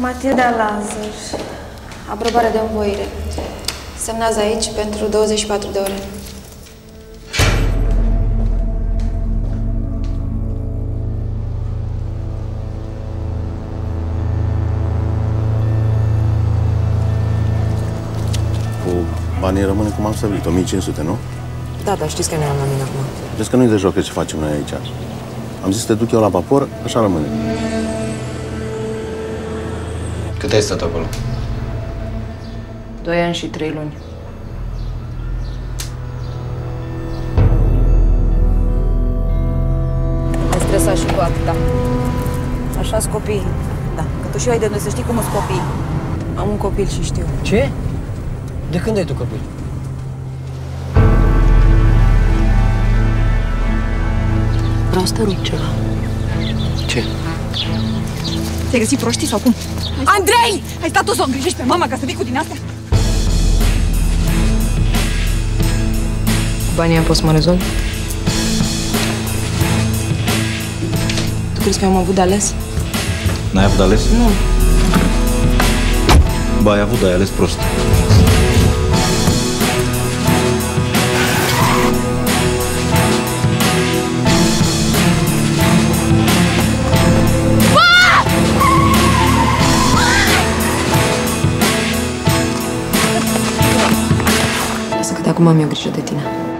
Matilda Lazar, aprobare de învoire. Semnează aici pentru 24 de ore. Banii rămâne cum am stabilit, 1500, nu? Da, dar știți că noi am la mine acum. Vezi că nu-i de joc ce facem noi aici. Am zis să te duc eu la vapor, așa rămâne. Cât ai stat acolo? 2 ani și 3 luni. Ai stresat și cu atâta. Așa-s copiii. Da, că tu și eu ai de noi, să știi cum-s copiii. Am un copil și știu. Ce? De când ai tu copil? Vreau să te rog ceva. Ce? Te-ai găsit proștii sau cum? Andrei! Ai stat tu să o îngrijești pe mama ca să vii cu din astea? Cu banii am fost să mă rezolv? Tu crezi că am avut de ales? N-ai avut de ales? Nu. Ba, ai avut, dar ai ales prost. Acum am eu grijă de tine.